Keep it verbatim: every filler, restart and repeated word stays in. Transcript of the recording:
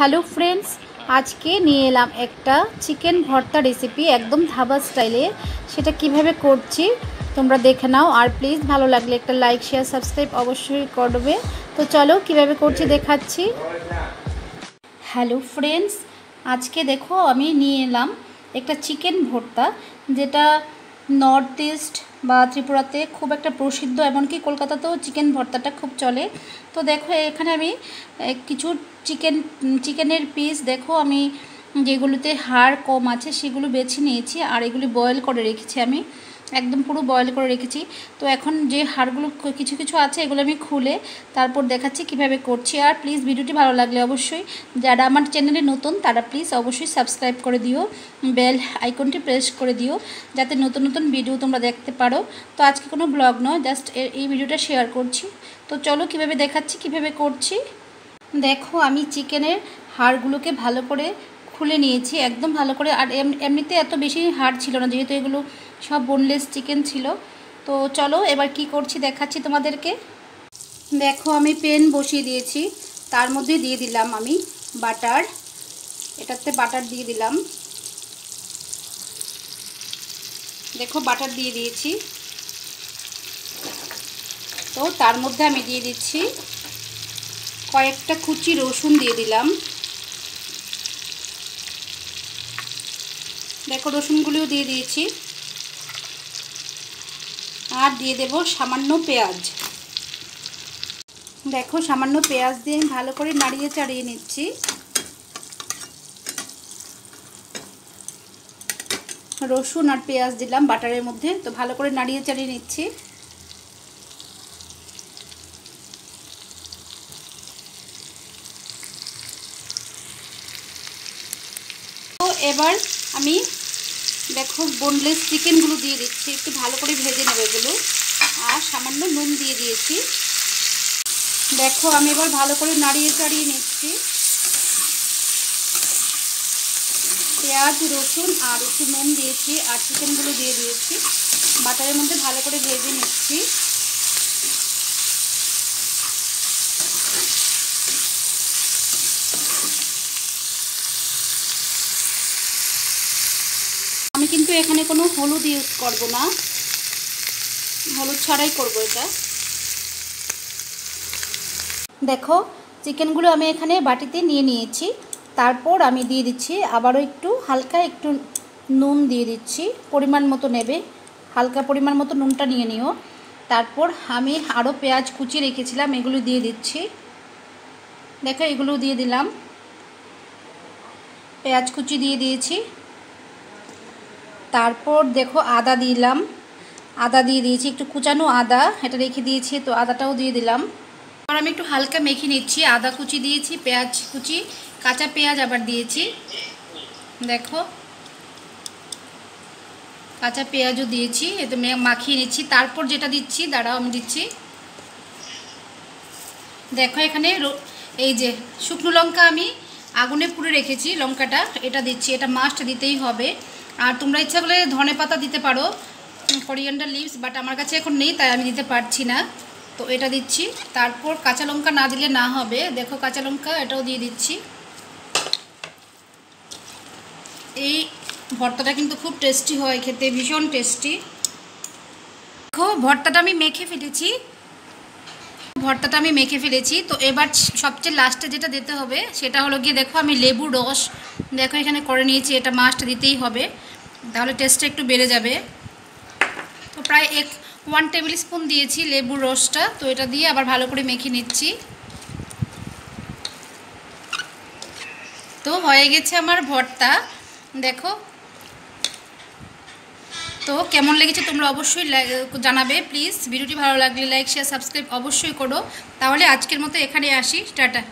Hello friends, आज के निये एलाम एकटा चिकेन भर्ता रेसिपि एकदम धाबा स्टाइले। सेटा किभाबे करछि तोमरा देखे नाओ और प्लिज भालो लागले एकटा लाइक शेयर सबस्क्राइब अवश्यई करबे। तो चलो किभाबे करछि देखाच्छि। हेलो फ्रेंड्स, आज के देखो आमी निये एलाम एकटा चिकेन भर्ता जेटा नर्थ इस्ट बा त्रिपुराते खूब एक प्रसिद्ध एमन कि कलकातातेও चिकेन भर्ताटा खूब चले। तो देखो एखाने आमी किछु चिकेन चिकेनेर पिस देखो आमी जेगुलोते हाड़ कम आछे सेगुलो बेछे निएछि आर एगुली बयल करे रेखेछि आमी एकदम पुरो बयल करे रेखेछि। तो एखन जे हाड़गुलो किछु किछु आछे एगुलो आमी खुले तारपर देखाच्छि किभाबे करछि। आर प्लिज भिडियोटी भालो लागले अवश्यई जारा आमार चैनेले नतुन तारा प्लिज अवश्यई सबस्क्राइब करे दिओ, बेल आइकनटी प्रेस करे दिओ जाते नतुन नतुन भिडियो तोमरा देखते पारो। तो आजके कोनो ब्लग नय, जास्ट एई भिडियोटा शेयर करछि। तो चलो किभाबे देखाच्छि किभाबे करछि। देखो आमी चिकेनेर हाड़गुलोके भालो करे खुले निएछि एकदम भालो करे। आर एमनिते एत बेशी हाड़ छिलो ना जेहेतु एगुलो सब बोनलेस चिकेन छिलो। तो चलो एबार कि करछि देखाच्छि तोमादेरके। देखो आमी पैन बसिए दिएछि, तार मध्ये दिए दिलाम आमी बाटार, एटाते बाटार दिए दिलाम। देखो बाटार दिए दिएछि। तो तार मध्ये आमी दिए दिच्छि कयेकटा कुचि रसुन दिए दिलाम। देखो रसुनगुलिओ दिए दिएछि आर दिए देब सामान्य पेंयाज। देखो सामान्य पेंयाज दिए आमि भालो करे नाड़िये चाड़िये निच्छि। रसुन आर पेंयाज दिलाम बाटारेर मध्ये, तो भालो करे नाड़िये चाड़िये निच्छि। तो एबार आमी देखो बोनलेस चिकेनगुलो दिए दिच्छी एकटु भालो करे भेजे नेब एगुलो आर सामान्य नुन दिए दिएछि। देखो आमी एबार भालो करे नाड़िये चाड़िये निচ্ছি। पेंयाज रसुन आर एकটু নুन দিয়েছি আর চিকেনগুলো দিয়ে দিয়েছি বাটারের মধ্যে ভালো করে ভেজে নিচ্ছি। किन्तु एखाने कोनो हलुद यूज करब ना, हलुद छाड़ाई करब एटा। देखो चिकेनगुलो आमी एखाने बाटीते निये निएछि। तारपर आमी दिए दिच्छि आबारो एकटु हालका एकटु नुन दिए दिच्छि, परिमाण मतो नेबे, हालका परिमाण मतो नुनटा निये निओ। तारपर आमी आरो पेंयाज कुचि रेखेछिलाम एगुलो दिए दिচ্ছি। देखो एगुलो दिए दिलाम, पेंयाज कुचि दिए दिएछि। तारपर देखो आदा दिलाम, आदा दिए दिएछि एकटु कुचानो आदा एटा रेखे दिएछि, तो आदाटाओ दिए दिलाम। आर आमि एकटु हालका मेखे निচ্ছি, आदा कुचि दिएछि, पेंयाज कुचि, काँचा पेंयाज आबार दिएछि। देखो काँचा पेंयाजও দিয়েছি, এতে মাখিয়ে নিচ্ছি। তারপর যেটা দিচ্ছি দাঁড়াও আমি দিচ্ছি। দেখো এখানে এই যে শুকনো লঙ্কা আমি আগুনে পুড়ে রেখেছি, লঙ্কাটা এটা দিচ্ছি, এটা মাস্ট দিতেই হবে। আর তোমরা ইচ্ছা করলে ধনে পাতা দিতে পারো, করিয়েন্ডার লিভস, বাট আমার কাছে এখন নেই তাই আমি দিতে পারছি না, তো এটা দিচ্ছি। তারপর কাঁচা লঙ্কা না দিলে না হবে, দেখো কাঁচা লঙ্কা এটাও দিয়ে দিচ্ছি। এই ভর্তাটা কিন্তু খুব টেস্টি হয় খেতে, ভীষণ টেস্টি। দেখো ভর্তাটা আমি মেখে ফেলেছি, ভর্তাটা আমি মেখে ফেলেছি। তো এবার সবচেয়ে লাস্টে যেটা দিতে হবে সেটা হলো গিয়ে দেখো আমি লেবু রস দেখো এখানে করে নিয়েছি, এটা মাস্ট দিতেই হবে, তাহলে টেস্টটা একটু বেড়ে যাবে। তো প্রায় এক ওয়ান টেবিল স্পুন দিয়েছি লেবু রসটা, তো এটা দিয়ে আবার ভালো করে মেখে নিচ্ছি। তো হয়ে গেছে আমার ভর্তা। দেখো তো কেমন লেগেছে তোমরা অবশ্যই জানাবে প্লিজ। ভিডিওটি ভালো লাগলে লাইক শেয়ার সাবস্ক্রাইব অবশ্যই করো। তাহলে আজকের মতো এখানে আসি, টাটা।